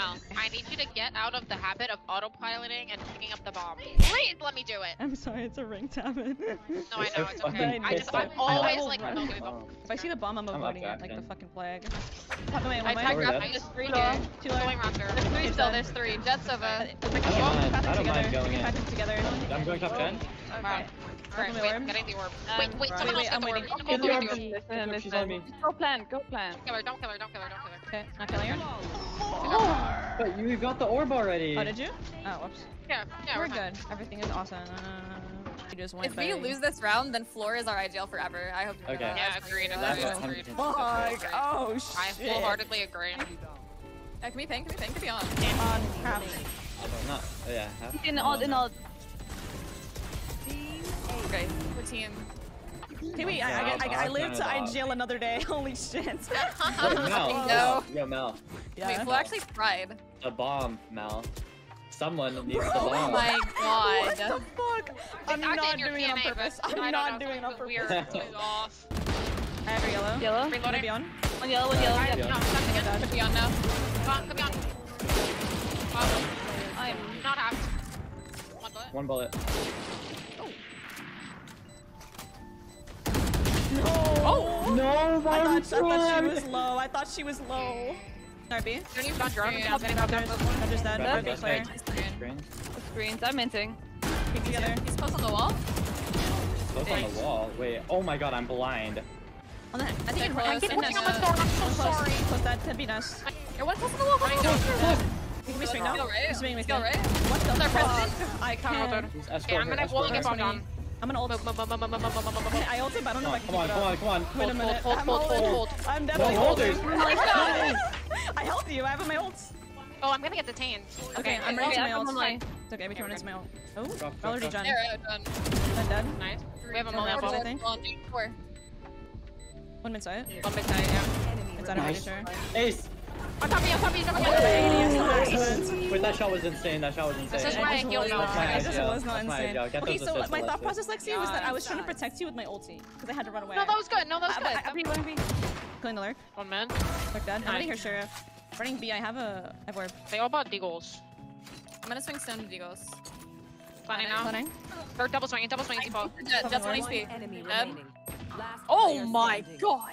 no. I need you to get out of the habit of autopiloting and picking up the bomb. Please let me do it. I'm sorry, it's a ranked habit. No, I know, it's okay. I'm always like, no, if I see the bomb, I'm avoiding it like the fucking plague. I tagged up, I just 3 2 going roster. There's 3 still, there's 3. Jets of a... I don't mind going in. I'm going top 10. Alright. Alright, wait, I'm getting the orb. Wait, someone else got the orb. Get the orb. She's on me. Go plan, go plan. Don't kill her, don't kill her, don't kill her, don't kill her. Okay, not killing her. But you got the orb already. Oh, did you? Oh, whoops. Yeah, we're good. Everything is awesome. If we lose this round, then Floor is our IGL forever. I hope you know that. Yeah, agreed. Agreed. Fuck! Oh, shit. I wholeheartedly agree. Can we ping? Can we ping? Can we on? On half. Not, yeah, half. In all. Okay, we're team. Hey, wait, I live to IGL another day. Holy shit. No. Yo, Mel. Yeah. Wait, Flo actually fried. A bomb, Mel. Someone needs the bomb. Oh my god. What the fuck? I'm not doing it on purpose. I'm not doing it on purpose. I have a yellow. Yellow? Reloading. One yellow, one yellow. I have not stuck again. Could be on now. Come on, could be on. I am not out. One bullet. No! Oh! No, I thought she was low. I thought she was low. Sorry, B. Don't even drop me. There's that. That'd be clear. Screens. I'm minting. Keep together. He's close on the wall. Close on the wall? Wait. Oh my god, I'm blind. On that. I think I keep pushing on the floor. I'm so sorry. Close that. That'd be nice. You're one close on the wall. I know. You can be straight now. You can right? What the fuck? I can't. Okay, I'm gonna wall and get bombed on. I'm gonna ult. I ulted, but I don't know if I can do it. Come on. Wait a minute. Hold. I'm definitely holding. I helped you. I have my ults. Oh, I'm gonna get detained. Okay, I'm ready to my ults. It's okay, everyone is my ult. Oh, already done. I'm dead. Nice. We have a multi-ult, I think. 1 minute side. 1 minute side, yeah. It's out of my sure. Ace! On top of you. Wait, that shot was insane. That's why I killed you. It was not insane. Okay, so my thought process, Lexi, was that I was trying to protect you with my ulti because I had to run away. No, that was good. I'm killing the lurk. One man. Lurk dead. I'm out of here, Sheriff. Running B, I have a... I have orb. They all bought deagles. I'm gonna swing stone to deagles. Planning now. Planning. They're double swinging. Default. That's 1 HP. Oh my god!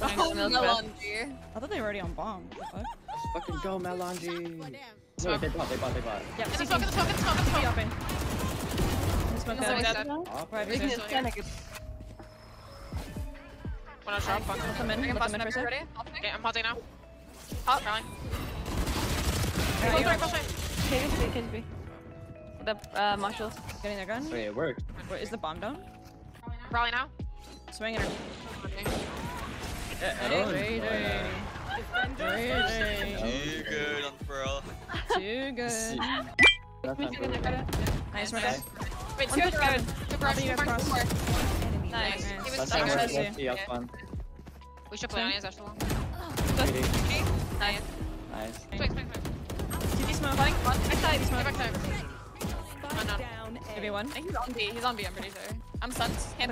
Oh, Melanji. I thought they were already on bomb. What the fuck? Let's fucking go, Melanji. No, they bought. Yeah, let's smoke. Wanna drop? Come in. Okay, I'm pausing now. Hop. Close right. The marshals getting their gun. Wait, it worked. Wait, is the bomb down? Probably now. Swinging her. Too good on Pearl. Too good. Nice, my guy. Wait, two guys. Nice. We should play on his actual. Nice. Nice. Did he smoke? I thought he smoked. Maybe one. He's on B. I'm pretty sure. I'm stunned. At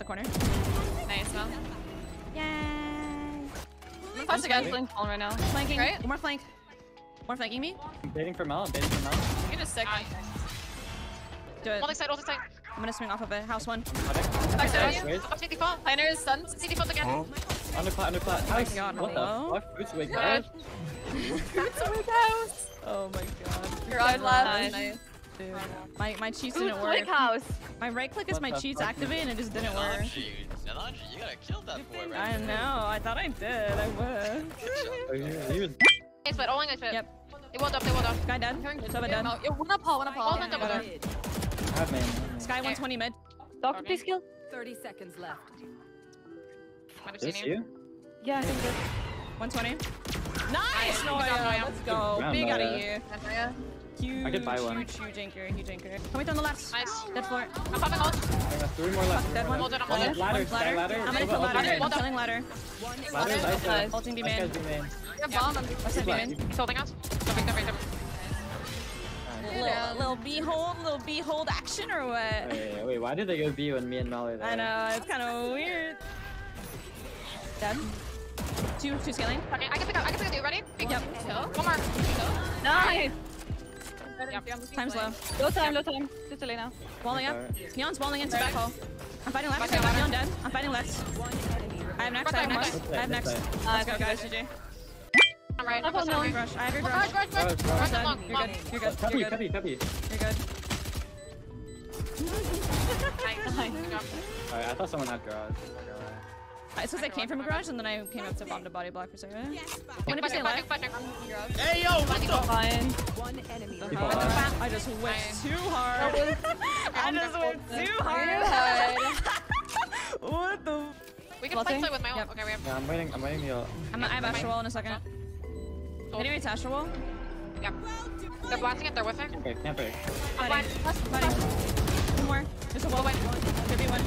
the corner. Nice, well. Yay. Watch the guys flanking right now. Flanking. Right? One more flank. One flanking me. I'm baiting for Mel. You can just stick. Do it. All the side. I'm gonna swing off of it. House one. Back to you. Planner is done. CD fold again. Underplat. Oh my god. What the fuck? Boots awake house. Oh my god. Your eyes left. Nice. Dude. My cheats didn't work. House. My right click is my cheats activate and it just didn't work. Melanji, you gotta kill that boy right now. I know, I thought I did, I would. Only I split. Yep. They walled up. Sky dead. Sova dead. One up hall. Sky 120 mid. Doctor, please kill. 30 seconds left. Might have seen you? Yeah, I think so. 120. Nice, Noya. Let's go. Round, big out of you. Huge, I could buy one. Huge anchor. Coming down the left. Nice. Dead floor. I'm popping ult. Three more left. Dead one. Ladder. I'm gonna kill ladder. I'm killing ladder. Ladder. Ulting B main. What's main? He's holding us. Little behold action or what? Wait, why did they go B when me and Molly there? I know, it's kind of weird. Dead. Two scaling. Okay, I can pick up. You ready? Yep. One more. Nice! Yep. Time's low. Low time. Just delay now. Walling up. Neon's walling into back hole. I'm fighting left. Okay, Neon dead. I'm fighting left. I have next. Let's go, guys. GG. I'm right. I'm going to rush. I have your rush. Rush. You're good. You're good. Alright, I thought someone had garage. It's because I came from a garage and then I came up to bomb to body block for a second. Hey yo, what the fuck? I just whiffed too hard. What the fuck? We can play with my ult. Okay, we have. I'm waiting the ult. I have Astral Wall in a second. Anyway, it's Astral Wall. Yep. They're blasting it, they're whiffing. Okay, can't break. I'm blind. One more. There's a wall win. Could be one.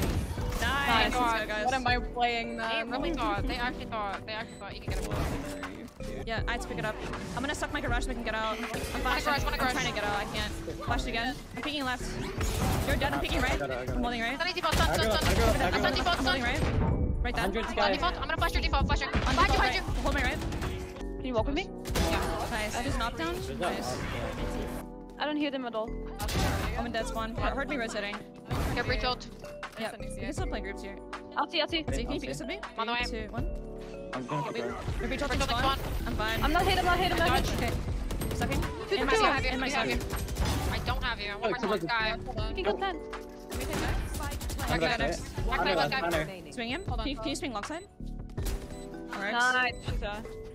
Nice. God, guys. What am I playing now? They really thought. They actually thought you could get a wall. Yeah, I had to pick it up. I'm gonna suck my garage so we can get out. I'm flashing. I'm trying to get out. I can't. Flashed again. I'm peeking left. You're dead. I'm peeking right. I'm holding right. I'm holding right. Right there. Default. I'm gonna flash your default. Flash your. Behind you. Hold my right. Can you walk with me? Yeah. Nice. Just knockdown. Nice. I don't hear them at all. I'm in dead spawn. Heard me rotating. Get breach ult. Yeah. You can still play groups here. I'll see. Can you pick this with me? On the way. 2, 1. I'm going to go. Breach ult spawn. I'm fine. I'm not hit. Okay. Sucking. In my socket. I don't have you. One more guy. You can go 10. Back side. Swing him. Can you swing lock side? Alright. Nice.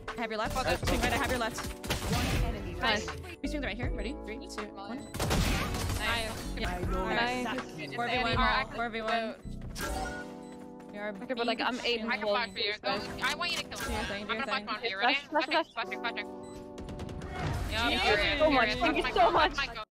I have your left. Swing right. I have your left. Nice. We swing the right here. Ready? 3, 2, 1. Nice. 4v1. Like I'm 8. I can block for you. I want you to kill me. I'm gonna block one for you. Ready? Flash. Thank you so much.